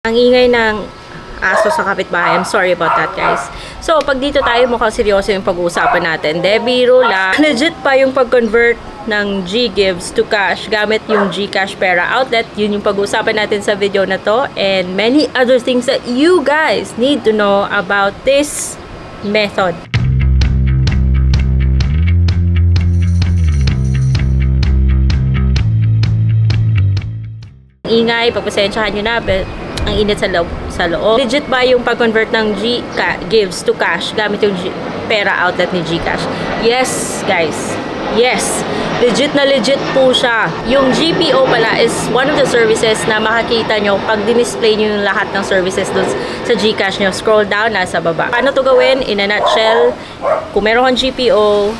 Ang ingay ng aso sa kapitbahay. I'm sorry about that, guys. So, pag dito tayo, mukhang seryoso yung pag-uusapan natin. De, biro lang. Legit pa yung pag-convert ng GGives to cash gamit yung GCash Pera Outlet. Yun yung pag-uusapan natin sa video na to. And many other things that you guys need to know about this method. Ingay, pagpasensyahan nyo na, but ang init sa loob. Legit ba yung pag-convert ng GGives to cash gamit yung pera outlet ni GCash? Yes, guys. Yes. Legit na legit po siya. Yung GPO pala is one of the services na makakita nyo pag dinisplay nyo yung lahat ng services dun sa GCash nyo. Scroll down, nasa baba. Paano to gawin? In a nutshell, kung meron kang GPO,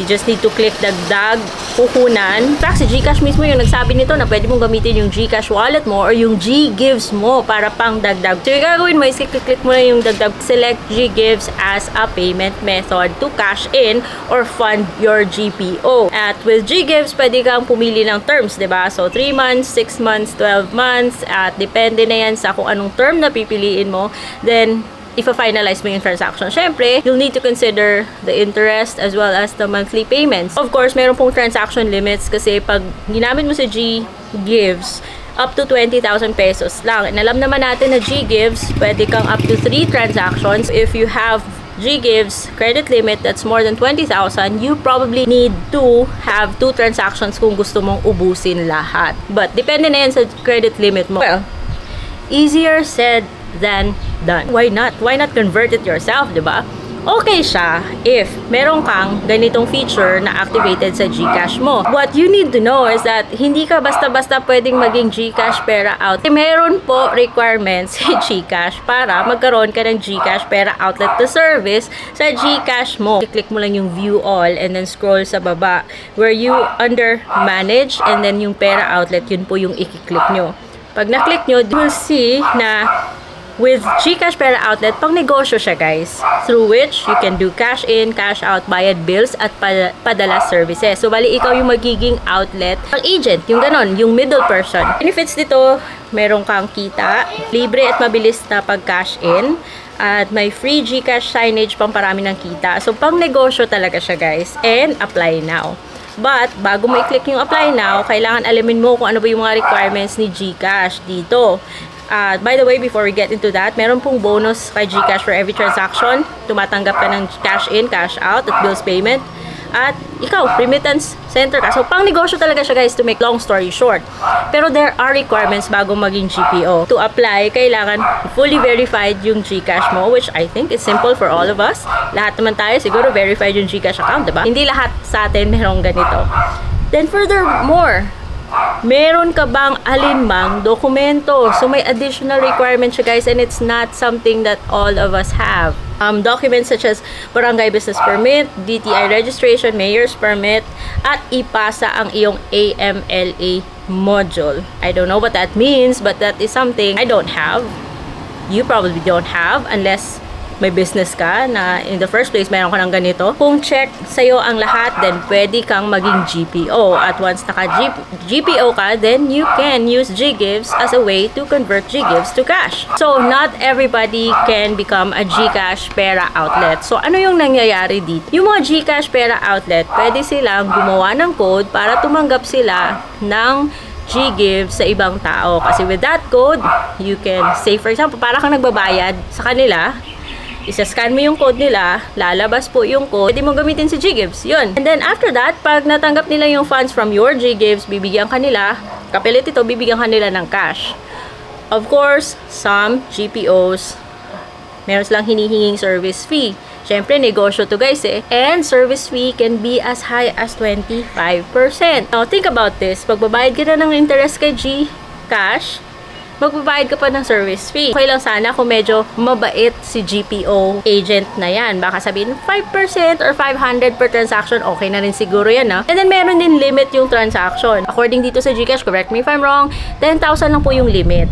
you just need to click dagdag, puhunan. In fact, si GCash mismo yung nagsabi nito na pwede mong gamitin yung GCash wallet mo or yung GGives mo para pang dagdag. So, yung gagawin mo is click mo na yung dagdag. Select GGives as a payment method to cash in or fund your GPO. At with GGives, pwede kang pumili ng terms, diba? So, 3 months, 6 months, 12 months. At depende na yan sa kung anong term na pipiliin mo. Then, if you finalize mo yung transaction, syempre, you'll need to consider the interest as well as the monthly payments. Of course, meron pong transaction limits kasi pag ginamit mo si GGives, up to 20,000 pesos lang. And alam naman natin na GGives, pwede kang up to 3 transactions. If you have GGives credit limit that's more than 20,000, you probably need to have 2 transactions kung gusto mong ubusin lahat. But depende na yan sa credit limit mo. Well, easier said than done. Why not? Why not convert it yourself, diba? Okay siya if meron kang ganitong feature na activated sa GCash mo. What you need to know is that hindi ka basta-basta pwedeng maging GCash Pera Outlet. Meron po requirements si GCash para magkaroon ka ng GCash Pera Outlet to service sa GCash mo. I-click mo lang yung view all and then scroll sa baba where you under manage and then yung Pera Outlet, yun po yung i-click nyo. Pag na-click nyo, you will see na with GCash Pera Outlet, pang negosyo siya, guys. Through which, you can do cash in, cash out, bayad bills, at padala services. So, bali, ikaw yung magiging outlet. Ang agent, yung ganon, yung middle person. Benefits dito, meron kang kita, libre at mabilis na pag-cash in, at may free GCash signage pang parami ng kita. So, pang negosyo talaga siya, guys. And, apply now. But, bago mo i-click yung apply now, kailangan alamin mo kung ano ba yung mga requirements ni GCash dito. By the way, before we get into that, meron pong bonus kay GCash for every transaction. Tumatanggap ka ng cash in, cash out, at bills payment. At ikaw, remittance center ka. So, pang negosyo talaga siya, guys, to make long story short. Pero there are requirements bago maging GPO. To apply, kailangan fully verified yung GCash mo, which I think is simple for all of us. Lahat naman tayo, siguro verified yung GCash account, diba? Hindi lahat sa atin merong ganito. Then furthermore, meron ka bang alinmang dokumento? So, may additional requirements siya, guys, and it's not something that all of us have. Documents such as barangay business permit, DTI registration, mayor's permit, at ipasa ang iyong AMLA module. I don't know what that means, but that is something I don't have. You probably don't have unless may business ka na in the first place mayroon ka ng ganito. Kung check sa'yo ang lahat, then pwede kang maging GPO. At once naka-GPO ka, then you can use GGives as a way to convert GGives to cash. So, not everybody can become a GCash Pera Outlet. So, ano yung nangyayari dito? Yung mga GCash Pera Outlet, pwede silang gumawa ng code para tumanggap sila ng GGives sa ibang tao. Kasi with that code, you can say, for example, para kang nagbabayad sa kanila, isa-scan mo yung code nila, lalabas po yung code, pwede mo gamitin si GGives, yun. And then after that, pag natanggap nila yung funds from your GGives, bibigyan kanila, kapilit ito, bibigyan kanila ng cash. Of course, some GPOs, meron silang hinihinging service fee. Siyempre, negosyo to, guys, eh. And service fee can be as high as 25%. Now, think about this. Pagbabayad ka na ng interest kay GCash, magbabayad ka pa ng service fee. Okay lang sana kung medyo mabait si GPO agent na yan. Baka sabihin 5% or 500 per transaction, okay na rin siguro yan, ha? And then meron din limit yung transaction. According dito sa GCash, correct me if I'm wrong, 10,000 lang po yung limit.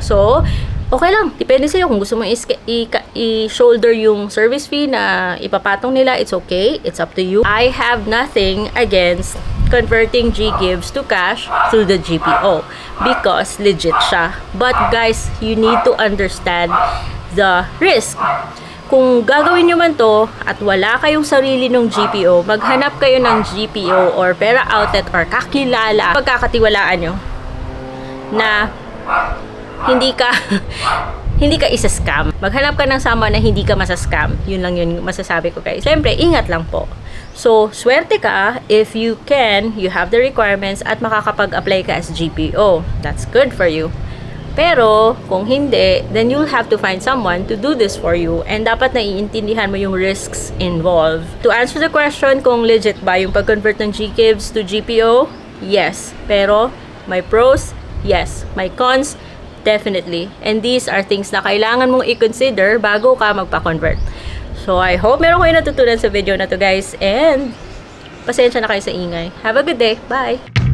So, okay lang. Depende sa'yo kung gusto mo i-shoulder yung service fee na ipapatong nila, it's okay. It's up to you. I have nothing against converting GGives to cash through the GPO because legit siya. But guys, you need to understand the risk. Kung gagawin nyo man to at wala kayong sarili ng GPO, maghanap kayo ng GPO or pera outlet or kakilala, pagkakatiwalaan nyo na hindi ka isa-scam. Maghanap ka ng someone na hindi ka masascam. Yun lang yun masasabi ko, guys. Siyempre, ingat lang po. So, swerte ka if you can, you have the requirements at makakapag-apply ka as GPO. That's good for you. Pero, kung hindi, then you'll have to find someone to do this for you. And dapat naiintindihan mo yung risks involved. To answer the question kung legit ba yung pag-convert ng GGives to GPO, yes. Pero, my pros, yes. My cons, definitely. And these are things na kailangan mong i-consider bago ka magpa-convert. So, I hope meron kayo natutunan sa video na to, guys. And, pasensya na kayo sa ingay. Have a good day. Bye!